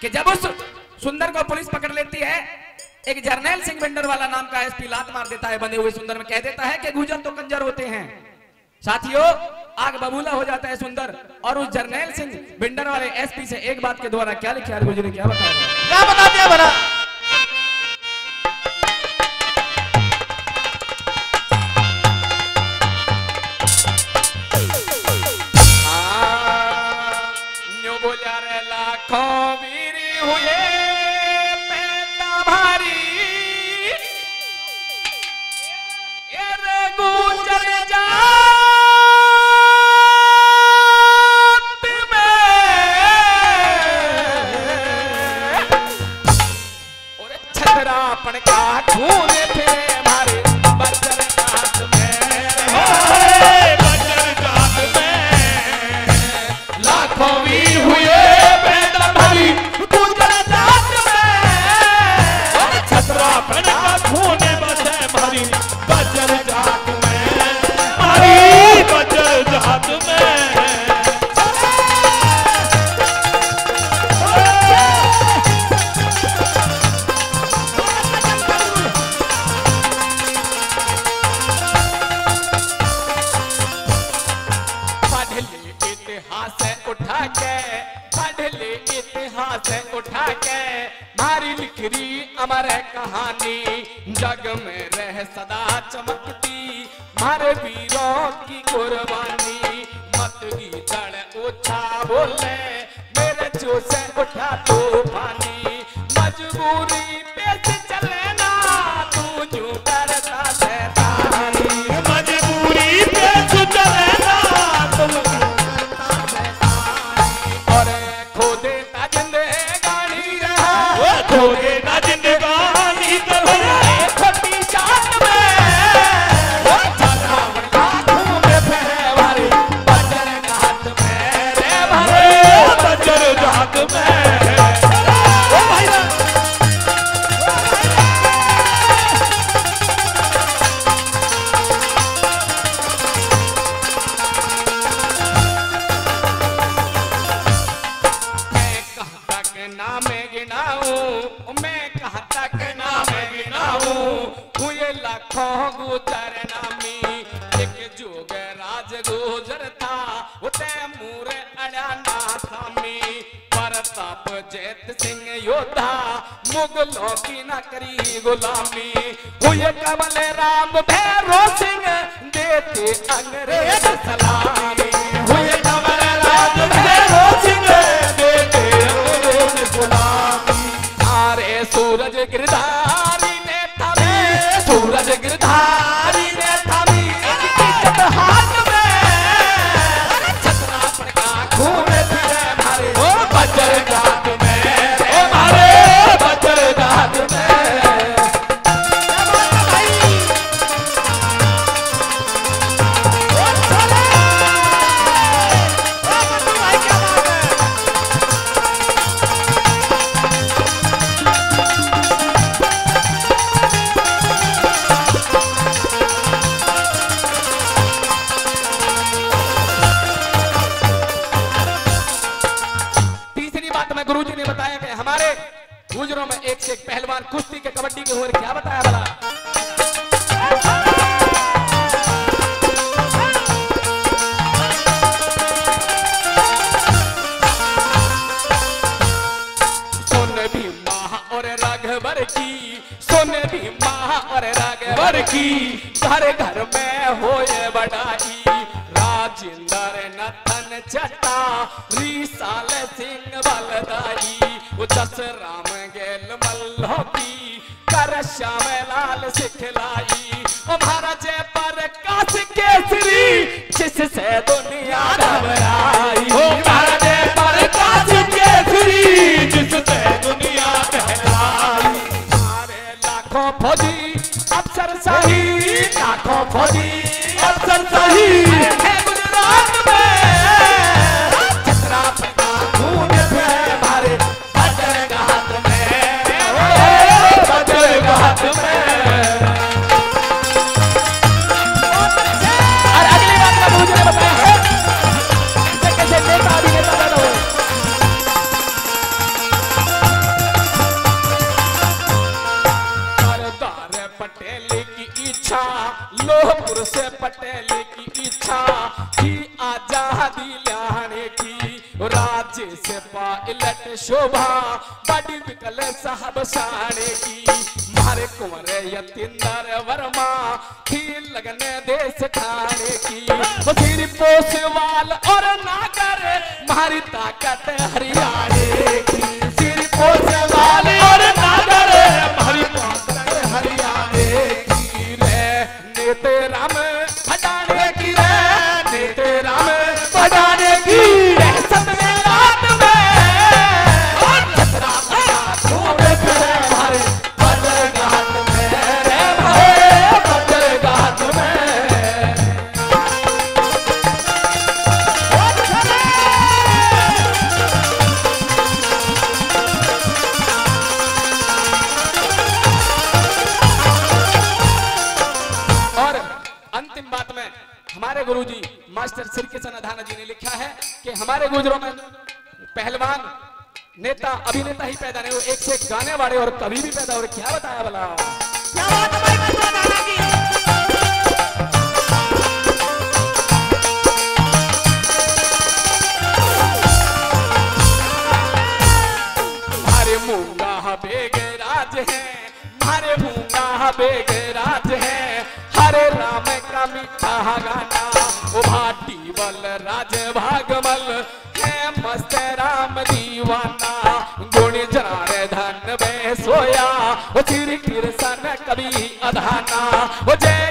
कि जब उस सुंदर को पुलिस पकड़ लेती है, एक जर्नैल सिंह भिंडर वाला नाम का एसपी लात मार देता है बने हुए सुंदर में, कह देता है कि गुजर तो कंजर होते हैं। साथियों, आग बबूला हो जाता है सुंदर, और उस जर्नैल सिंह भिंडर वाले एसपी से एक बात के द्वारा क्या लिखा है गुजरे, क्या बताया, क्या बताते हैं भला? सोहपुर से पटेल की इच्छा की आजादी लाने की, राज्य से पायलट शोभा बड़ी विकल साहब साने की। मारे कुंवर यतिंदर वर्मा थी लगने देश खाने की, वजीर पोसवाल और नागर मारी ताकत हरियाणे की, वजीर पोसवाल और नागर मारी ताकत हरियाणे की। रे नेते राम हटाने की, रे नेते राम हटाने की। मास्टर सिर के सनाधाना जी ने लिखा है कि हमारे गुजरों में पहलवान नेता अभिनेता ही पैदा नहीं हो, एक से एक गाने वाले और कवि भी पैदा हो। क्या बताया भला, क्या बात है भाई सनाधाना जी। हमारे मूंगा बेगराज है, हमारे मूंगा बेगराज है, हरे राम का मीठा गाना। भाटी बल राज भागमल है मस्त राम दीवाना, गुण जरारे धन में सोया वो चिर किरसन कभी अधाना। वो जय